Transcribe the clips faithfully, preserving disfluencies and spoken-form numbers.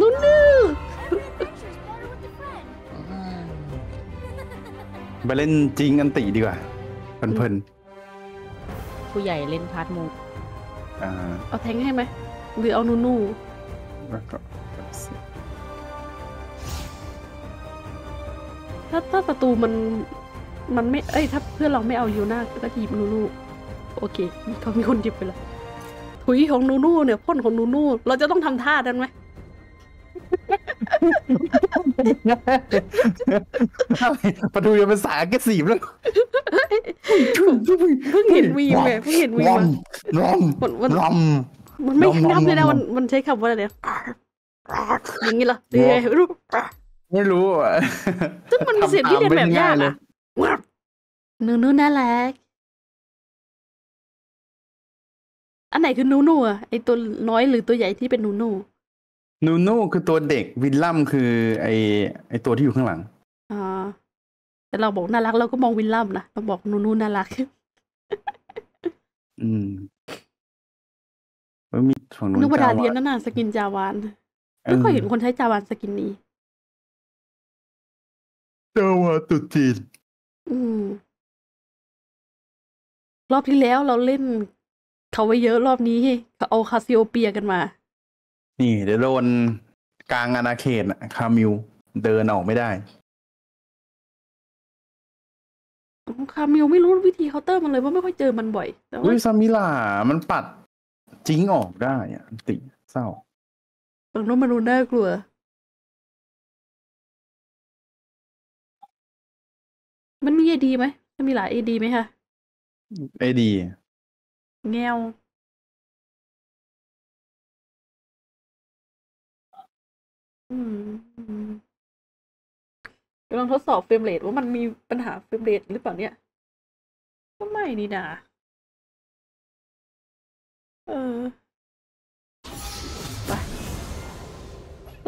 No, no! But let's play with the friend. Fun. ผู้ใหญ่เล่นพาร์ทมูเอาแทงให้ไหมหรือเอานูนูถ้าถ้าศัตรูมันมันไม่เอ้ยถ้าเพื่อนเราไม่เอายูน่าก็หยิบนูนูโอเคเขามีคนหยิบไปแล้วถุยของนูนูเนี่ยพ่นของนูนูเราจะต้องทำท่าดันไหมประตูยังเป็นสายกระสีบแล้วเพิ่งเห็นวีมไงเพิ่งเห็นวีมร้องร้องมันไม่นับเลยนะมันมันใช้คำว่าอะไรเนี่ยอย่างนี้เหรอเดี๋ยวไม่รู้ไม่รู้อ่ะซึ่งมันมีเสียงที่เรียนแบบยากอ่ะนูนูน่ารักอันไหนคือนูนูอ่ะไอตัวน้อยหรือตัวใหญ่ที่เป็นนูนูนูนูคือตัวเด็กวิลลัมคือไอไอตัวที่อยู่ข้างหลังอ๋อแต่เราบอกน่ารักเราก็มองวิลลัมนะเราบอกนูนูน่ารักอืมมีฝั่งนู้นนึกว่าดาเรียนนั่นน่ะสกินจาวานไม่ค่อยเห็นคนใช้จาวานสกินนี้จาวานตุจีนอืมรอบที่แล้วเราเล่นเขาไว้เยอะรอบนี้เขาเอาคาซิโอเปียกันมานี่เดี๋ยวโดนกลางอาณาเขตคามิวเดินออกไม่ได้คามิวไม่รู้วิธีเคาน์เตอร์มันเลยเพราะไม่ค่อยเจอมันบ่อยอุ้ยซามิล่ามันปัดจิ้งออกได้อะติเศร้าตรงนู้นมันน่ากลัวมันมีเอดีไหมมันมีหลายเอดีไหมคะเอดีแงวอืมกำลังทดสอบเฟรมเรทว่ามันมีปัญหาเฟรมเรทหรือเปล่าเนี่ยก็ไม่นี่นาเออไป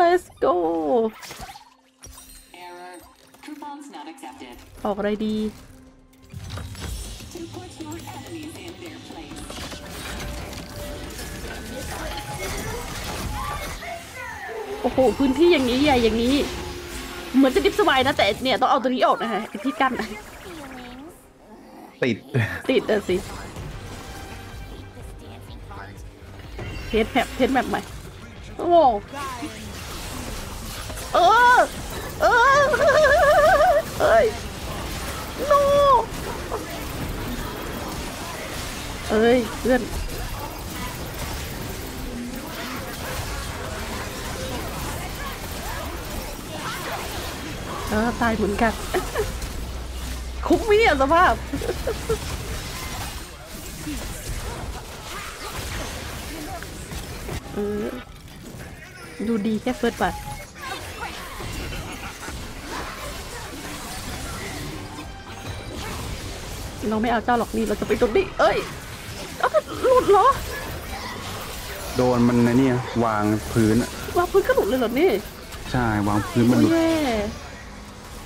let's go ออกอะไรดีโอ้โหพื้นที่อย่างนี้ใหญ่อย่างนี้เหมือนจะดิฟสวายนะแต่เนี่ยต้องเอาตัวนี้ออกนะฮะที่กั้นติดติดเออสิเทสแมปเทสแมปใหม่โอ้โหเออเออเอ้ยโนเอ้ยเพื่อนเออตายเหมือนกันคุ้มไหมเนี่ยสภาพเออดูดีแค่เฟิร์สป่ะเราไม่เอาเจ้าหรอกนี่เราจะไปโดนดิเอ้ยเอาหลุดเหรอโดนมันนะเนี่ยวางพื้นวางพื้นก็หลุดเลยเหรอนี่ใช่วางพื้นมันหลุด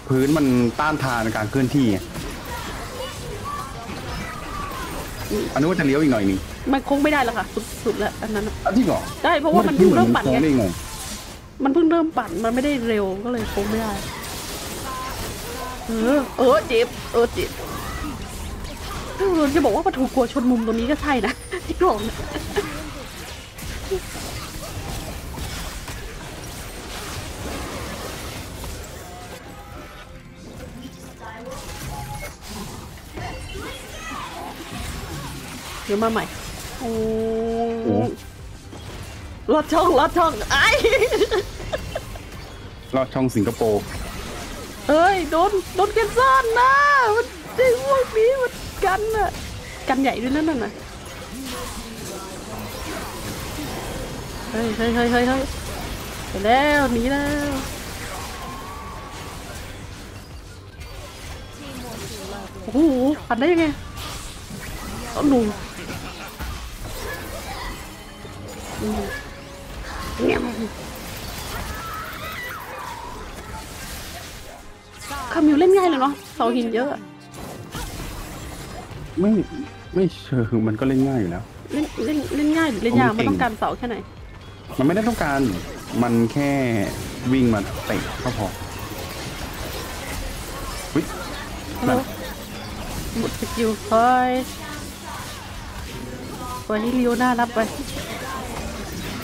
พื้นมันต้านทานการเคลื่อนที่อันนี้ว่าจะเลี้ยวอีกหน่อยนึงมันคงไม่ได้แล้วค่ะสุดๆแล้วอันนั้นจริงเหรอได้เพราะว่ามันเพิ่งเริ่มปั่นไงมันเพิ่งเริ่มปั่นมันไม่ได้เร็วก็เลยคงไม่ได้เออเออเจ็บเออเจ็บถ้าเราจะบอกว่าประตูกลัวชนมุมตรงนี้ก็ใช่นะที่กล่องเดี๋ยวมาใหม่โอ้ลอดช่องลอดช่องไอ้ลอดช่องสิงคโปร์เอ้ยโดนโดนแคนเซิลนะมันได้วุ้ยมีมันกันอะกันใหญ่ด้วยนั่นน่ะเฮ้ยเฮ้ยเฮ้ยเฮ้ยไปแล้วหนีแล้วโอ้โหผ่านได้ยังไงต้องดูคามิวเล่นง่ายเลยเนาะเสาหินเยอะไม่ไม่เชิงมันก็เล่นง่ายอยู่แล้วเล่นเล่นเล่นง่ายหรือเล่นยากมันต้องการเสาแค่ไหนมันไม่ได้ต้องการ มันแค่วิ่งมาเตะก็พอวิ่งนั่นสกิลคอยปล่อยให้เลี้ยวหน้ารับไป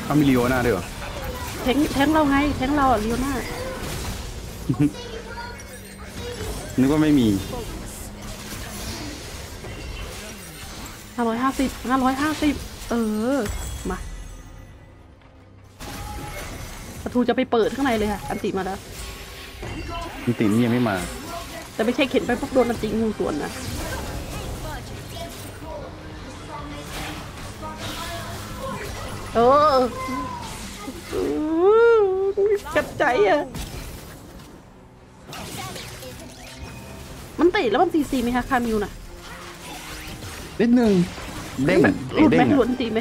เขามีเลี้ยวหน้าด้วยเหรอแทงแทงเราไงแทงเราอ่ะเลี้ยวหน้า นึกว่าไม่มีห้าร้อยห้าสิบห้าร้อยห้าสิบเออมาประตูจะไปเปิดข้างในเลยค่ะอันติมาแล้วอันตินี่ยังไม่มาแต่ไม่ใช่เข็นไปพวกโดนอันติงูส่วนนะเออกัดใจอะมันเตะแล้วมันตีซีไหมคะคามิวน่ะนิดนึงเด้งหลุดไหมหลุดตีไหม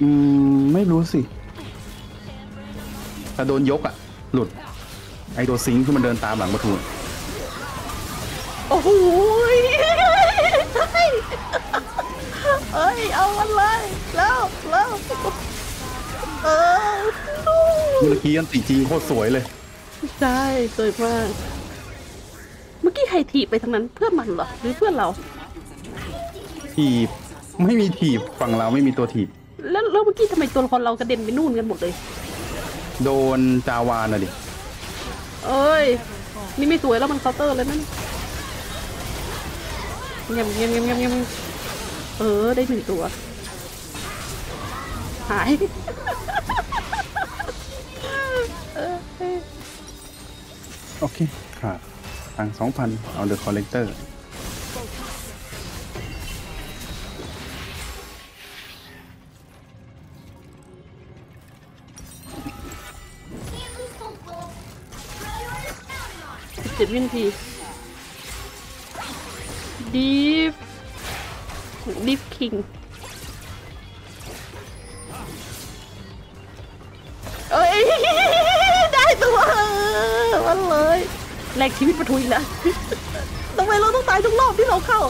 อืมไม่รู้สิถ้าโดนยกอ่ะหลุดไอตัวซิงค์คือมันเดินตามหลังประตูโอ้โหเอ้ยเอาอะไรแล้วแล้วเออเมื่อกี้อันตีจีโคตรสวยเลยใช่สวยมากเมื่อกี้ใครถีบไปทางนั้นเพื่อนมันเหรอหรือเพื่อนเราถีบไม่มีถีบฝั่งเราไม่มีตัวถีบแล้วแล้วเมื่อกี้ทำไมตัวละครเรากระเด็นไปนู่นกันหมดเลยโดนจาวานน่ะดิเอ้ยนี่ไม่สวยแล้วมันเคาน์เตอร์เลยนั่นเงียบเงียบเงียบเงียบเงียบเออได้หนึ่งตัวหาย โอเคค่ะทางสองพันเอาเดอะคอลเลกเตอร์เจ็ดวินาทีดีฟดีฟคิงเอ้ยได้ตัวมันเลยแลกชีวิตประทุยนะทำไมเราต้องตายทุกรอบที่เราเข้า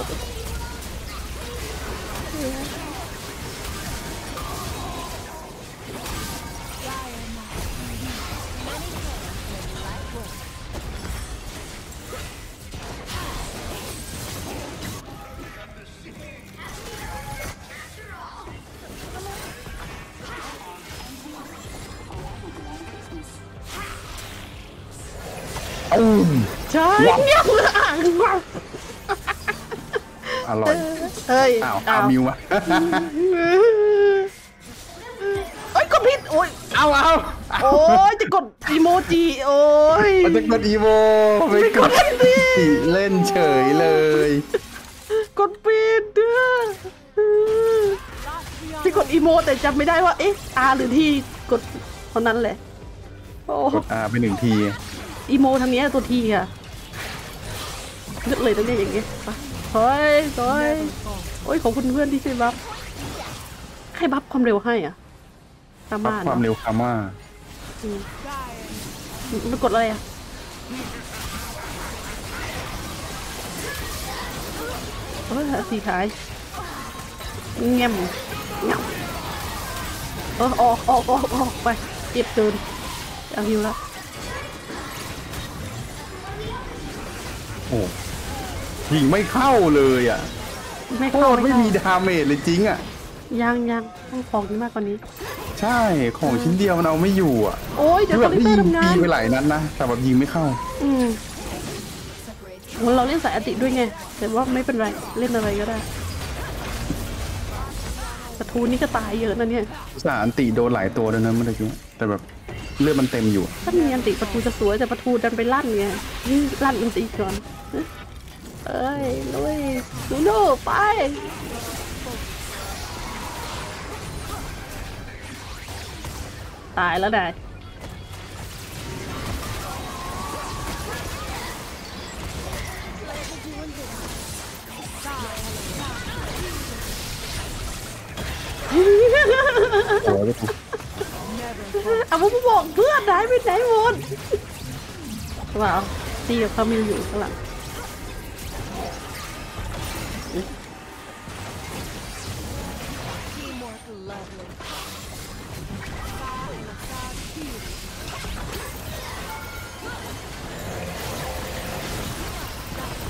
ใช่เนี่ยคืออ่างอร่อยเฮ้ยอ้าวอ้าวมิวอะเอ้ยกดผิดโอ้ยเอาเอาโอ้ยจะกดอีโมจิโอ้ยมันจะกดอีโมไม่กดเล่นเฉยเลยกดผิดเด้อที่กดอีโมแต่จำไม่ได้ว่าเอ๊ะอาหรือที่กดเท่านั้นแหละกดอาไปหนึ่งทีอีโมทางนี้ตัวทีค่ะนึกเลยตั้งแต่อย่างเงี้ยปะโอ้ยโอ้ยโอ้ยขอบคุณเพื่อนที่ช่วยบัฟใครบัฟความเร็วให้อ่ะคาม่าความเร็วคาม่ามันกดอะไรอ่ะโอ้ยสีขายเงี้ยมเงี้ยมเออออกออกออกออกไปเจ็บเดินเอาหิวละยิงไม่เข้าเลยอ่ะโคตรไม่มีดาเมจเลยจริงอ่ะยังยังต้องของนี้มากกว่านี้ใช่ของชิ้นเดียวมันเอาไม่อยู่อ่ะโอ้ยเดี๋ยวแบบที่ยิงปีไปหลายนัดนะแต่แบบยิงไม่เข้าอืมเราเล่นสายอติด้วยไงแต่ว่าไม่เป็นไรเล่นอะไรก็ได้ประตูนี่ก็ตายเยอะนะเนี่ยสายอติโดนหลายตัวแล้วนะเมื่อกี้แต่แบบเลือดมันเต็มอยู่ถ้ามีอันติประตูจะสวยแต่ประตูดันไปลั่นไงนี่ลั่นอันติก่อนเอ้ยลุยดูโน่ไปตายแล้วนายเอาผมบอกเพื่อนได้ไปไหนหมดว้าวตีกับเขามีอยู่ข้างหลัง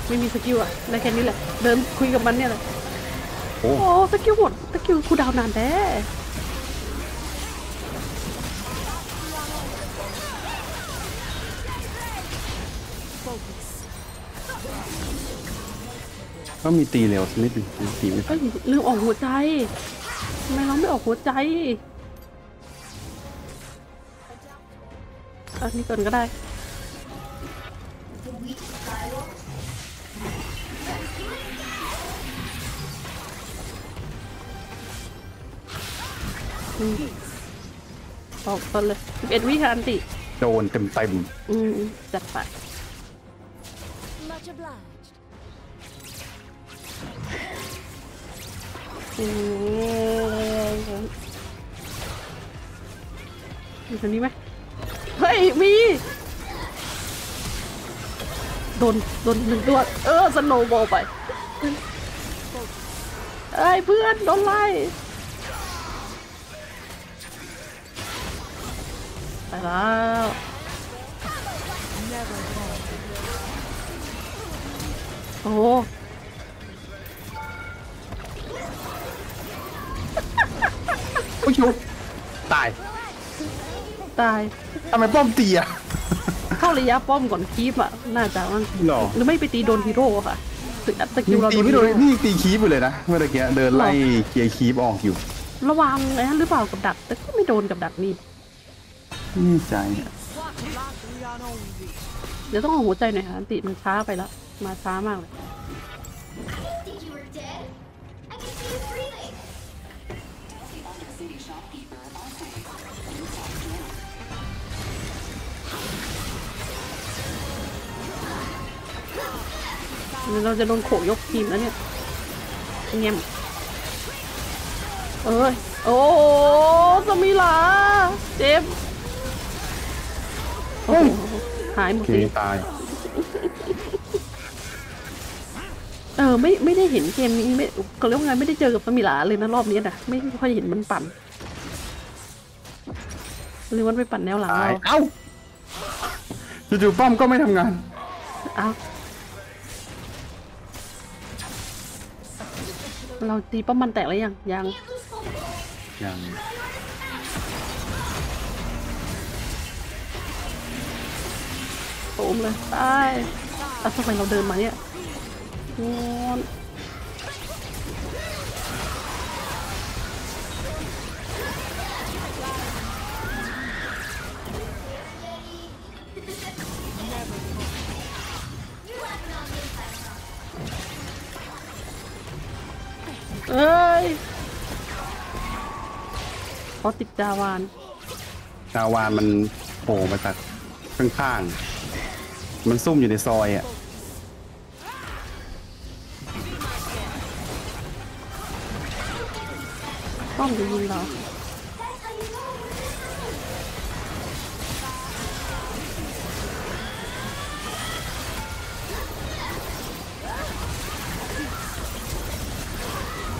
ไม่มีสกิลอะได้แค่นี้แหละเดินคุยกับมันเนี่ยแหละโอ้สกิลหมดสกิลคูลดาวน์นานแท้ก็มีตีเร็วนิดนึงตีไม่พอลืมออกหัวใจทำไมเราไม่ออกหัวใจอันนี้ก่อนก็ได้ออกตอนเลยสิบเอ็ดวิอันติโดนเต็มเต็มจัดไปมีตัวนี้ไหมเฮ้ยมีโดนโดนหนึ่งตัวเออสโนว์บอลไปเอ้ยเพื่อนโดนไล่ไปแล้วโอ้โอ้ยตายตายทำไมป้อมตีอ่ะเข้าระยะป้อมก่อนคีบอ่ะน่าจะมันหรือไม่ไปตีโดนฮีโร่ค่ะถึงอัดสกิลเราตีไม่โดนนี่ตีคีบไปเลยนะเมื่อกี้เดินไล่เกียร์คีบออกอยู่ระวังนะหรือเปล่ากับดักแต่ก็ไม่โดนกับดักนี่นี่ใจเดี๋ยวต้องเอาหัวใจหน่อยค่ะตีมันช้าไปแล้วมาช้ามากเลยเราจะโดนโขยกทีมแล้วเนี่ยเงียบเอ้ยโอ้สมิลาเจ็บโอ้หายหมดเลยตายเออไม่ไม่ได้เห็นเกมนี้ไม่ก็เรื่องงานไม่ได้เจอกับสมิลาเลยนะรอบนี้นะไม่ค่อยเห็นมันปั่นหรือว่าไปปั่นแนวหลังเราเอ้าจู่ๆป้อมก็ไม่ทำงานเอ้าเราตีป้อมมันแตกแล้วยังยังยังโอมเลยตายแล้วทำไมเราเดินมาเนี่ยงอนเอ้ยพอติดจาวานจาวานมันโผล่มาจากข้างๆมันซุ่มอยู่ในซอยอ่ะต้องดูยิงเรา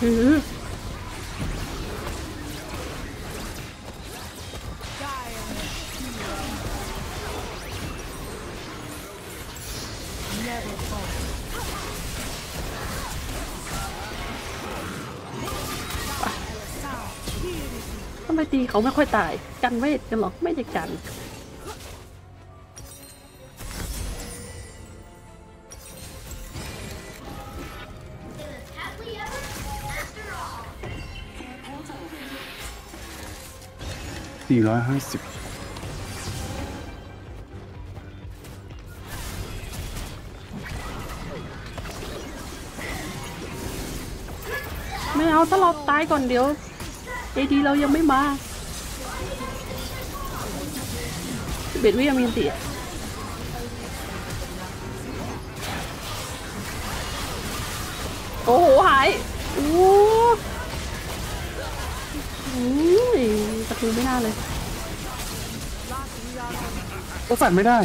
อือทำไมตีเขาไม่ค่อยตายกันเวทกันหรอกไม่ได้กันสี่ร้อยห้าสิบไม่เอาถ้าเราตายก่อนเดี๋ยวเอดีเรายังไม่มาเบ็ดวิยังมีเตี๋ยโอ้โหหายโอ้ตะคุยไม่น่าเลยก็ฝันไม่ได้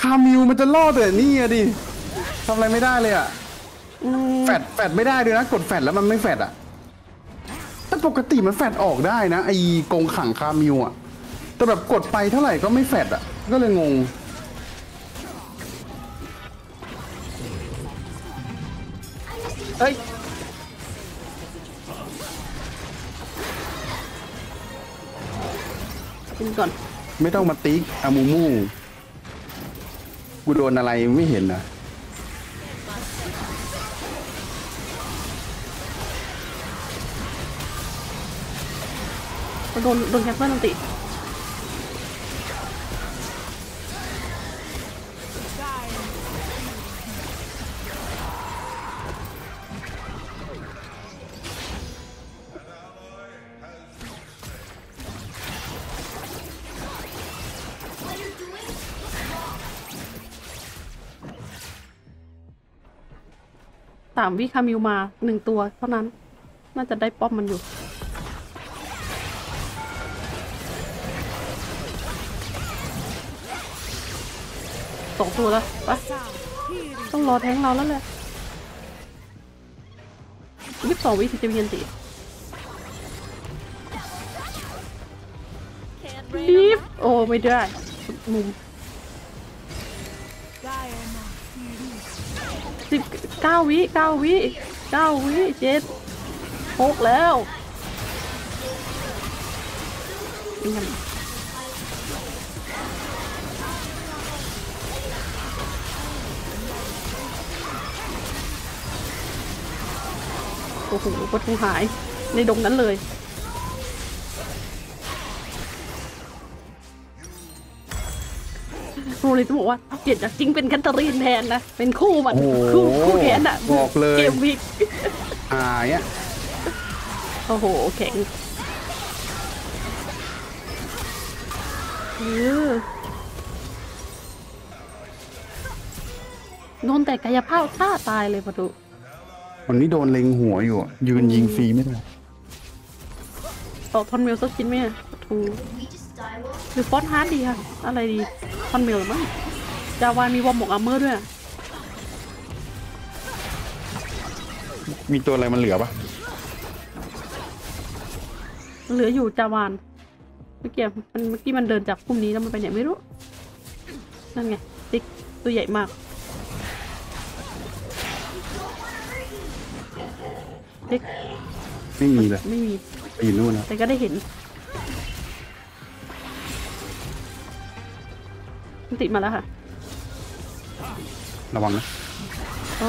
คามิวมันจะรอดเหรอนี่อะดิทำอะไรไม่ได้เลยอะ แฟดแฟดไม่ได้ด้วยนะกดแฟดแล้วมันไม่แฟดอ่ะแต่ปกติมันแฟดออกได้นะไอ้กงขังคามิวอ่ะแต่แบบกดไปเท่าไหร่ก็ไม่แฟดอ่ะก็เลยงงเฮ้ยกินก่อนไม่ต้องมาติ๊กอามูมูกูโดนอะไรไม่เห็นนะโดนโดนแคปเปอร์นันติสามวิคามิวมาหนึ่งตัวเท่านั้นน่าจะได้ป้อมมันอยู่สองตัวแล้วปะต้องรอแทงเราแล้วเลยวิสองวิถึงจะมีอันตีรีบโอ้ไม่ได้มุมสิบเก้าวิเก้าวิเก้าวิเจ็ดหกแล้วโอ้โหประตูหายในดงนั้นเลยโรลิจะบอกว่าเปลี่ยนจากจริงเป็นแคทเธอรีนแทนนะเป็นคู่มันคู่คู่แขนอ่ะบอกเลยเกมวิกอ่าเนี่ยโอ้โหแข็งยื้โดนแต่กายภาพฆ่าตายเลยประตูวันนี้โดนเล็งหัวอยู่ยืนยิงฟรีไม่ได้ต่อทอนเมลสักชิ้นไหมประตูหรือฟอสฮาร์ดดีค่ะอะไรดีทอนเมลหรือมั้งจาวายมีวอมหมกอาร์เมอร์ด้วยมีตัวอะไรมันเหลือปะเหลืออยู่จาวานเมื่อกี้มันเมื่อกี้มันเดินจากพุ่มนี้แล้วมันไปไหนไม่รู้นั่นไงติ๊กตัวใหญ่มากติ๊กไม่มีเลยไม่มีไปอยู่นู่นนะแต่ก็ได้เห็นติดมาแล้วค่ะระวังนะโอ้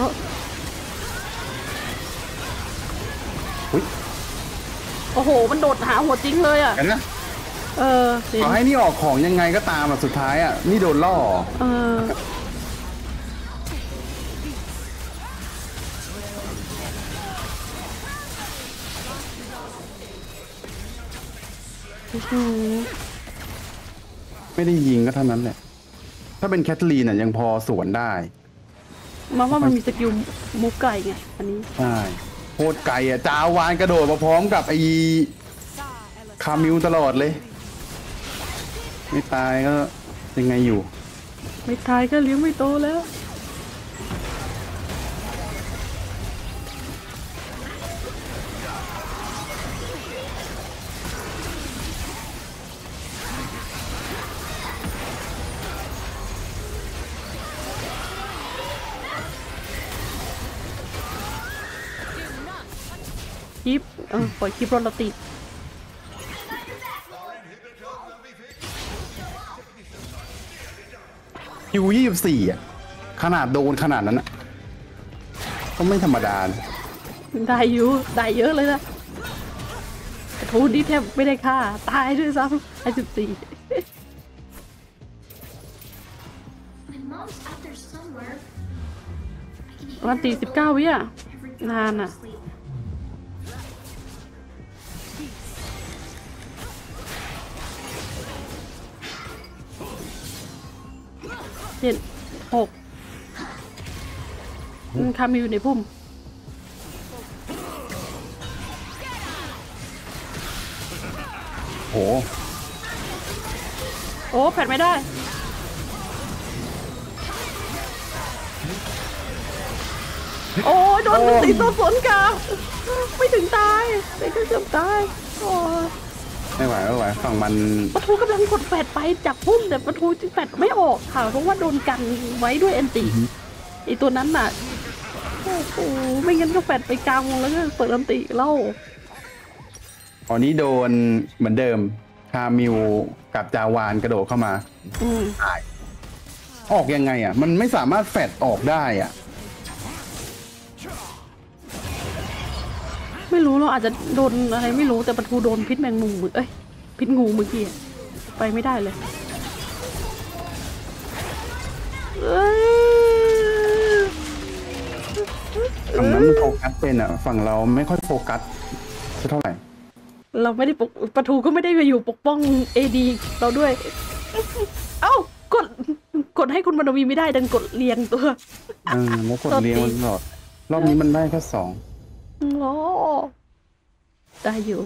โอ้โหมันโดดหาหัวจริงเลยอ่ะเห็นไหมเออขอให้นี่ออกของยังไงก็ตามอ่ะสุดท้ายอ่ะนี่โดนล่อเออไม่ได้ยิงก็เท่านั้นแหละถ้าเป็นแคทลีนอ่ะยังพอสวนได้มาว่ามันมีสกิลมุกไก่ไงอันนี้ใช่โคตรไก่อ่ะจาวานกระโดดมาพร้อมกับไอ้คามิวตลอดเลยไม่ตายก็ยังไงอยู่ไม่ตายก็เลี้ยงไม่โตแล้วคลิปเออปล่อยคลิปรถเราติดยูยี่สิบสี่อ่ะขนาดโดนขนาดนั้นอ่ะก็ไม่ธรรมดาได้ยูได้เยอะเลยนะทูนี่แทบไม่ได้ฆ่าตายด้วยซ้ำไอ้สิบสี่วันตีสิบเก้าวิอ่ะนานอ่ะเจ็ดหกคามิวอยู่ในพุ่มโหโอ้แผดไม่ได้ โอ้โดนตีตัวสนกาไม่ถึงตายแต่ก็เกือบตายโอ้ไม่ไหวไม่ไหวฝั่งมันปะทูกำลังกดแฟดไปจับพุ่มแต่ปะทูแฟดไม่ออกค่ะเพราะว่าโดนกันไว้ด้วยแอนติไอตัวนั้นน่ะโอ้โหไม่งั้นก็แฟดไปกลางแล้วก็เปิดแอนติเล่าตอนนี้โดนเหมือนเดิมคามิวกับจาวานกระโดดเข้ามาออกยังไงอ่ะมันไม่สามารถแฟดออกได้อ่ะไม่รู้เราอาจจะโดนอะไรไม่รู้แต่ปะทูโดนพิษแมงมุมเอ้ยพิษงูเมื่อกี้ไปไม่ได้เลยฝั่งนั้นโฟกัสเป็นอ่ะฝั่งเราไม่ค่อยโฟกัสเท่าไหร่เราไม่ได้ปกปะทูก็ไม่ได้มาอยู่ปกป้องเอดีเราด้วยเอ้ากดกดให้คุณมโนมีไม่ได้ดันกดเรียงตัวอืมแล้วกดเรียงมันหลอดรอบนี้มันได้แค่สองโอ้ได้อยู่